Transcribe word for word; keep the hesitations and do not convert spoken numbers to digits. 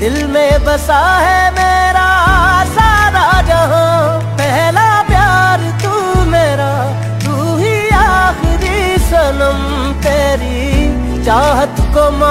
दिल में बसा है मेरा सारा जहां। पहला प्यार तू मेरा, तू ही आखिरी सनम। तेरी चाहत को